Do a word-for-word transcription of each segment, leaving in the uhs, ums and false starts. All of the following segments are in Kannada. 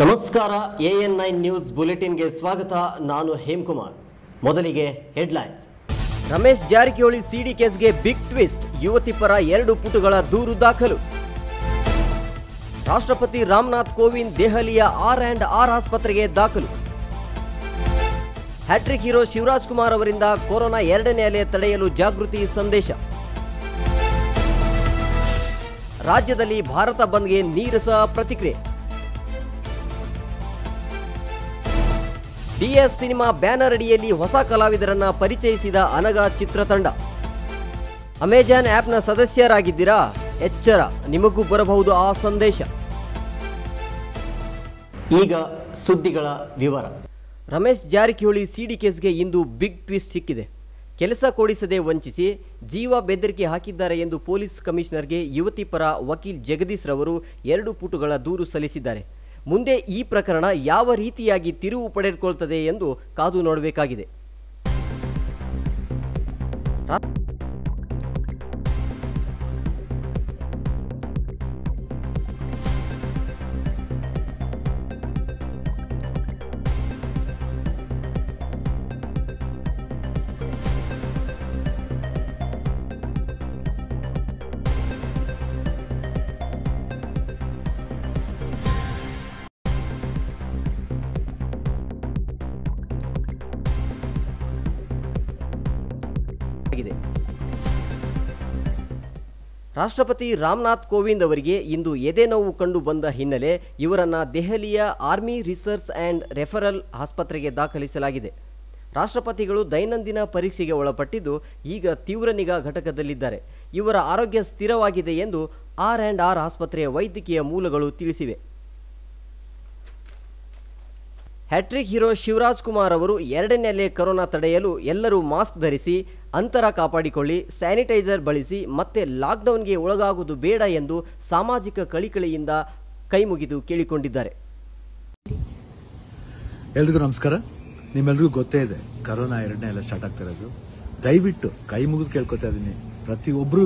ನಮಸ್ಕಾರ ಎಎನ್ ನೈನ್ ನ್ಯೂಸ್ ಬುಲೆಟಿನ್ ಗೆ ಸ್ವಾಗತ। ನಾನು ಹೇಮಕುಮಾರ್। ಮೊದಲಿಗೆ headlines. Ramesh Jarkiholi CD case ಗೆ ಬಿಗ್ ಟ್ವಿಸ್ಟ್, ಯುವತಿ ಪರ ಎರಡು ಪುಟಗಳ ದೂರು ದಾಖಲು। ರಾಷ್ಟ್ರಪತಿ ರಾಮನಾಥ್ ಕೋವಿಂದ್ ದೆಹಲಿಯ ಆರ್ ಅಂಡ್ ಆರ್ ಆಸ್ಪತ್ರೆಗೆ ದಾಖಲು। ಹ್ಯಾಟ್ರಿಕ್ ಹೀರೋ ಶಿವರಾಜ್ ಕುಮಾರ್ ಅವರಿಂದ ಕೊರೋನಾ ಎರಡನೇ ಅಲೆ ತಡೆಯಲು ಜಾಗೃತಿ ಸಂದೇಶ। ರಾಜ್ಯದಲ್ಲಿ ಭಾರತ ಬಂದ್ಗೆ ನೀರಸ ಪ್ರತಿಕ್ರಿಯೆ। ಡಿಎಸ್ ಸಿನಿಮಾ ಬ್ಯಾನರ್ ಅಡಿಯಲ್ಲಿ ಹೊಸ ಕಲಾವಿದರನ್ನ ಪರಿಚಯಿಸಿದ ಅನಗ ಚಿತ್ರತಂಡ। ಅಮೆಜಾನ್ ಆ್ಯಪ್ನ ಸದಸ್ಯರಾಗಿದ್ದೀರಾ? ಎಚ್ಚರ, ನಿಮಗೂ ಬರಬಹುದು ಆ ಸಂದೇಶ। ಈಗ ಸುದ್ದಿಗಳ ವಿವರ। ರಮೇಶ್ ಜಾರಕಿಹೊಳಿ ಸಿಡಿ ಕೇಸ್ಗೆ ಇಂದು ಬಿಗ್ ಟ್ವಿಸ್ಟ್ ಸಿಕ್ಕಿದೆ। ಕೆಲಸ ಕೊಡಿಸದೆ ವಂಚಿಸಿ ಜೀವ ಬೆದರಿಕೆ ಹಾಕಿದ್ದಾರೆ ಎಂದು ಪೊಲೀಸ್ ಕಮಿಷನರ್ಗೆ ಯುವತಿ ಪರ ವಕೀಲ್ ಜಗದೀಶ್ ರವರು ಎರಡು ಪುಟಗಳ ದೂರು ಸಲ್ಲಿಸಿದ್ದಾರೆ। ಮುಂದೆ ಈ ಪ್ರಕರಣ ಯಾವ ರೀತಿಯಾಗಿ ತಿರುವು ಪಡೆದುಕೊಳ್ಳುತ್ತದೆ ಎಂದು ಕಾದು ನೋಡಬೇಕಾಗಿದೆ। ರಾಷ್ಟ್ರಪತಿ ರಾಮನಾಥ್ ಕೋವಿಂದ್ ಅವರಿಗೆ ಇಂದು ಎದೆ ನೋವು ಕಂಡು ಬಂದ ಹಿನ್ನೆಲೆ ಇವರನ್ನು ದೆಹಲಿಯ ಆರ್ಮಿ ರಿಸರ್ಚ್ ಆ್ಯಂಡ್ ರೆಫರಲ್ ಆಸ್ಪತ್ರೆಗೆ ದಾಖಲಿಸಲಾಗಿದೆ। ರಾಷ್ಟ್ರಪತಿಗಳು ದೈನಂದಿನ ಪರೀಕ್ಷೆಗೆ ಒಳಪಟ್ಟಿದ್ದು ಈಗ ತೀವ್ರ ನಿಗಾ ಘಟಕದಲ್ಲಿದ್ದಾರೆ। ಇವರ ಆರೋಗ್ಯ ಸ್ಥಿರವಾಗಿದೆ ಎಂದು ಆರ್ ಆ್ಯಂಡ್ ಆರ್ ಆಸ್ಪತ್ರೆಯ ವೈದ್ಯಕೀಯ ಮೂಲಗಳು ತಿಳಿಸಿವೆ। ಹ್ಯಾಟ್ರಿಕ್ ಹೀರೋ ಶಿವರಾಜ್ ಕುಮಾರ್ ಅವರು ಎರಡನೇ ಅಲೆ ಕೊರೋನಾ ತಡೆಯಲು ಎಲ್ಲರೂ ಮಾಸ್ಕ್ ಧರಿಸಿ, ಅಂತರ ಕಾಪಾಡಿಕೊಳ್ಳಿ, ಸ್ಯಾನಿಟೈಸರ್ ಬಳಸಿ, ಮತ್ತೆ ಲಾಕ್ಡೌನ್ಗೆ ಒಳಗಾಗುವುದು ಬೇಡ ಎಂದು ಸಾಮಾಜಿಕ ಕಳಿಕಳಿಯಿಂದ ಕೈಮುಗಿದು ಕೇಳಿಕೊಂಡಿದ್ದಾರೆ। ಎಲ್ರಿಗೂ ನಮಸ್ಕಾರ। ನಿಮ್ಮೆಲ್ಲರಿಗೂ ಗೊತ್ತೇ ಇದೆ ಕೊರೋನಾ ಎರಡನೇ ಅಲೆ ಸ್ಟಾರ್ಟ್ ಆಗ್ತಿರೋದು। ದಯವಿಟ್ಟು ಕೈ ಮುಗಿದು ಕೇಳ್ಕೊತಾ ಇದ್ದೀನಿ, ಪ್ರತಿಯೊಬ್ಬರೂ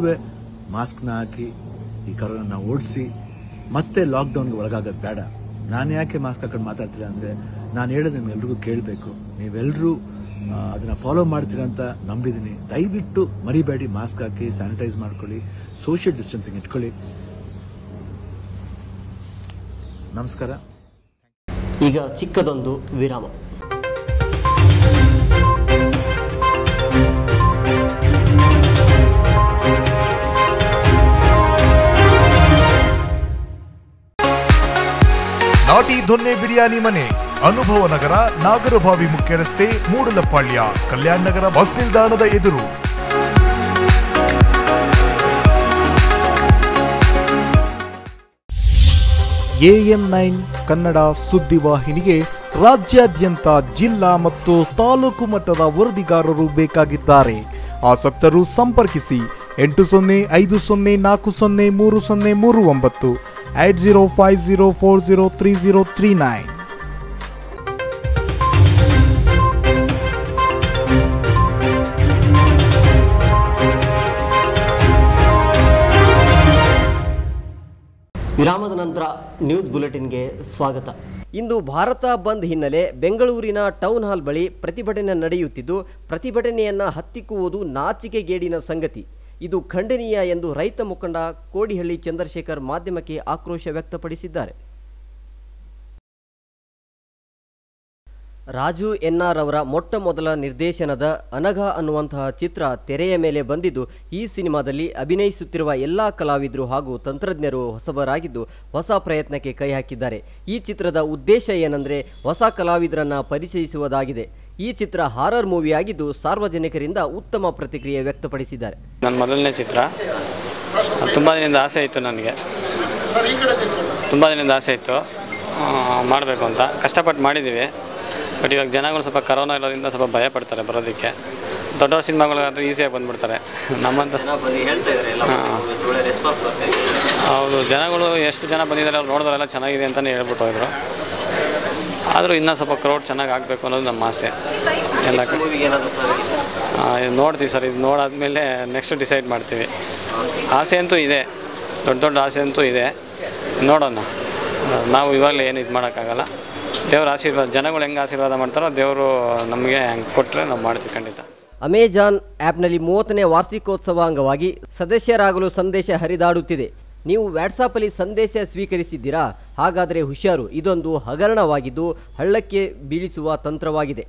ಮಾಸ್ಕ್ನ ಹಾಕಿ ಈ ಕೊರೋನಾನ ಓಡಿಸಿ, ಮತ್ತೆ ಲಾಕ್ಡೌನ್ಗೆ ಒಳಗಾಗೋದು ಬೇಡ। ನಾನು ಯಾಕೆ ಮಾಸ್ಕ್ ಹಾಕೊಂಡು ಮಾತಾಡ್ತೀರಾ ಅಂದರೆ, ನಾನು ಹೇಳೋದು ನಿಮ್ಮೆಲ್ರಿಗೂ ಕೇಳಬೇಕು, ನೀವೆಲ್ಲರೂ ಅದನ್ನು ಫಾಲೋ ಮಾಡ್ತೀರಾ ಅಂತ ನಂಬಿದ್ದೀನಿ। ದಯವಿಟ್ಟು ಮರಿಬೇಡಿ, ಮಾಸ್ಕ್ ಹಾಕಿ, ಸ್ಯಾನಿಟೈಸ್ ಮಾಡ್ಕೊಳ್ಳಿ, ಸೋಷಿಯಲ್ ಡಿಸ್ಟೆನ್ಸಿಂಗ್ ಇಟ್ಕೊಳ್ಳಿ। ನಮಸ್ಕಾರ। ಈಗ ಚಿಕ್ಕದೊಂದು ವಿರಾಮ। ನಾಟಿ ದೊನ್ನೆ ಬಿರಿಯಾನಿ ಮನೆ, ಅನುಭವ ನಗರ, ನಾಗರಭಾವಿ ಮುಖ್ಯ ರಸ್ತೆ, ಮೂಡಲಪಾಳ್ಯ, ಕಲ್ಯಾಣ ನಗರ ಬಸ್ ನಿಲ್ದಾಣದ ಎದುರು। ಎಎನ್ ನೈನ್ ಕನ್ನಡ ಸುದ್ದಿವಾಹಿನಿಗೆ ರಾಜ್ಯಾದ್ಯಂತ ಜಿಲ್ಲಾ ಮತ್ತು ತಾಲೂಕು ಮಟ್ಟದ ವರದಿಗಾರರು ಬೇಕಾಗಿದ್ದಾರೆ। ಆಸಕ್ತರು ಸಂಪರ್ಕಿಸಿ ಎಂಟು ಸೊನ್ನೆ ಐದು ಸೊನ್ನೆ ನಾಲ್ಕು ಸೊನ್ನೆ ಮೂರು ಸೊನ್ನೆ ಮೂರು ಒಂಬತ್ತು eight zero five zero four zero three zero three nine. ವಿರಾಮದ ನಂತರ ನ್ಯೂಸ್ ಬುಲೆಟಿನ್ಗೆ ಸ್ವಾಗತ। ಇಂದು ಭಾರತ ಬಂದ್ ಹಿನ್ನೆಲೆ ಬೆಂಗಳೂರಿನ ಟೌನ್ ಹಾಲ್ ಬಳಿ ಪ್ರತಿಭಟನೆ ನಡೆಯುತ್ತಿದ್ದು, ಪ್ರತಿಭಟನೆಯನ್ನು ಹತ್ತಿಕ್ಕುವುದು ನಾಚಿಕೆಗೇಡಿನ ಸಂಗತಿ, ಇದು ಖಂಡನೀಯ ಎಂದು ರೈತ ಮುಖಂಡ ಕೋಡಿಹಳ್ಳಿ ಚಂದ್ರಶೇಖರ್ ಮಾಧ್ಯಮಕ್ಕೆ ಆಕ್ರೋಶ ವ್ಯಕ್ತಪಡಿಸಿದ್ದಾರೆ। ರಾಜು ಎನ್ಆರ್ ಅವರ ಮೊಟ್ಟ ಮೊದಲ ನಿರ್ದೇಶನದ ಅನಘ ಅನ್ನುವಂತಹ ಚಿತ್ರ ತೆರೆಯ ಮೇಲೆ ಬಂದಿದ್ದು, ಈ ಸಿನಿಮಾದಲ್ಲಿ ಅಭಿನಯಿಸುತ್ತಿರುವ ಎಲ್ಲ ಕಲಾವಿದರು ಹಾಗೂ ತಂತ್ರಜ್ಞರು ಹೊಸಬರಾಗಿದ್ದು ಹೊಸ ಪ್ರಯತ್ನಕ್ಕೆ ಕೈ ಹಾಕಿದ್ದಾರೆ। ಈ ಚಿತ್ರದ ಉದ್ದೇಶ ಏನಂದರೆ ಹೊಸ ಕಲಾವಿದರನ್ನು ಪರಿಚಯಿಸುವುದಾಗಿದೆ। ಈ ಚಿತ್ರ ಹಾರರ್ ಮೂವಿ ಆಗಿದ್ದು ಸಾರ್ವಜನಿಕರಿಂದ ಉತ್ತಮ ಪ್ರತಿಕ್ರಿಯೆ ವ್ಯಕ್ತಪಡಿಸಿದ್ದಾರೆ। ನನ್ನ ಮೊದಲನೇ ಚಿತ್ರ, ತುಂಬ ದಿನದಿಂದ ಆಸೆ ಇತ್ತು, ನನಗೆ ತುಂಬ ದಿನದಿಂದ ಆಸೆ ಇತ್ತು ಮಾಡಬೇಕು ಅಂತ, ಕಷ್ಟಪಟ್ಟು ಮಾಡಿದ್ದೀವಿ। ಬಟ್ ಇವಾಗ ಜನಗಳು ಸ್ವಲ್ಪ ಕರೋನಾ ಇರೋದ್ರಿಂದ ಸ್ವಲ್ಪ ಭಯ ಪಡ್ತಾರೆ ಬರೋದಕ್ಕೆ, ದೊಡ್ಡವ್ರ ಸಿನಿಮಾಗಳಾದರೂ ಈಸಿಯಾಗಿ ಬಂದುಬಿಡ್ತಾರೆ ನಮ್ಮಂತ ಹೌದು, ಜನಗಳು ಎಷ್ಟು ಜನ ಬಂದಿದ್ದಾರೆ ಅವ್ರು ನೋಡಿದ್ರೆಲ್ಲ ಚೆನ್ನಾಗಿದೆ ಅಂತಲೇ ಹೇಳ್ಬಿಟ್ಟು ಹೋದರು, ಆದರೂ ಇನ್ನೂ ಸ್ವಲ್ಪ ಕ್ರೌಡ್ ಚೆನ್ನಾಗಿ ಆಗಬೇಕು ಅನ್ನೋದು ನಮ್ಮ ಆಸೆ ಎಲ್ಲ ನೋಡ್ತೀವಿ ಸರ್, ಇದು ನೋಡಾದಮೇಲೆ ನೆಕ್ಸ್ಟ್ ಡಿಸೈಡ್ ಮಾಡ್ತೀವಿ। ಆಸೆ ಅಂತೂ ಇದೆ, ದೊಡ್ಡ ದೊಡ್ಡ ಆಸೆ ಅಂತೂ ಇದೆ, ನೋಡೋಣ ನಾವು ಇವಾಗಲೇ ಏನು ಇದು ಮಾಡಕ ಆಗಲ್ಲ ದೇವರ ಆಶೀರ್ವಾದ ಜನಗಳು ಹೆಂಗ ಆಶೀರ್ವಾದ ಮಾಡ್ತಾರೋ ದೇವರು ನಮಗೆ ಕೊಟ್ಟರೆ ನಾವು ಮಾಡ್ತೀವಿ ಖಂಡಿತ ಅಮೆಜಾನ್ ಆಪ್ ನಲ್ಲಿ ಮೂವತ್ತನೇ ವಾರ್ಷಿಕೋತ್ಸವ ಅಂಗವಾಗಿ ಸದಸ್ಯರಾಗಲು ಸಂದೇಶ ಹರಿದಾಡುತ್ತಿದೆ ನೀವು ವಾಟ್ಸಾಪ್ ಅಲ್ಲಿ ಸಂದೇಶ ಸ್ವೀಕರಿಸಿದ್ದೀರಾ ಹಾಗಾದರೆ ಹುಷಾರು ಇದೊಂದು ಹಗರಣವಾಗಿದ್ದು ಹಳ್ಳಕ್ಕೆ ಬೀಳಿಸುವ ತಂತ್ರವಾಗಿದೆ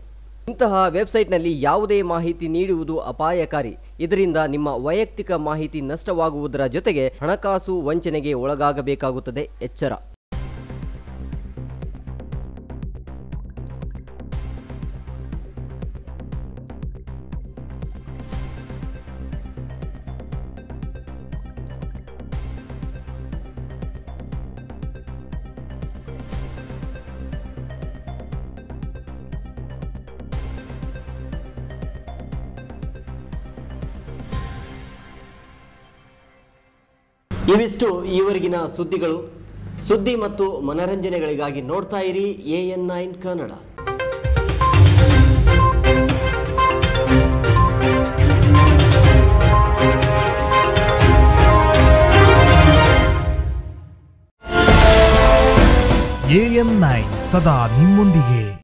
ಇಂತಹ ವೆಬ್ಸೈಟ್ ನಲ್ಲಿ ಯಾವುದೇ ಮಾಹಿತಿ ನೀಡುವುದು ಅಪಾಯಕಾರಿ ಇದರಿಂದ ನಿಮ್ಮ ವೈಯಕ್ತಿಕ ಮಾಹಿತಿ ನಷ್ಟವಾಗುವುದರ ಜೊತೆಗೆ ಹಣಕಾಸು ವಂಚನೆಗೆ ಒಳಗಾಗಬೇಕಾಗುತ್ತದೆ ಎಚ್ಚರ। ಇವಿಷ್ಟು ಈವರೆಗಿನ ಸುದ್ದಿಗಳು ಸುದ್ದಿ ಮತ್ತು ಮನರಂಜನೆಗಳಿಗಾಗಿ ನೋಡ್ತಾ ಇರಿ A N nine Kannada. A N nine ಸದಾ ನಿಮ್ಮೊಂದಿಗೆ।